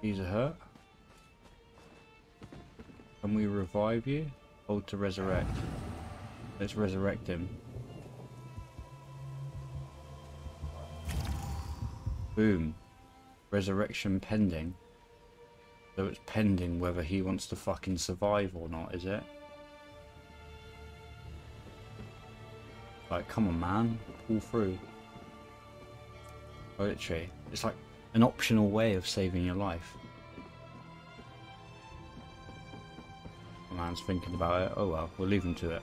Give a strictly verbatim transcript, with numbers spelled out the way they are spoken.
He's a hurt. Can we revive you? Hold to resurrect. Let's resurrect him. Boom. Resurrection pending. So it's pending whether he wants to fucking survive or not, is it? Like, come on, man. Pull through. Literally. It's like an optional way of saving your life. The man's thinking about it. Oh well, we'll leave him to it.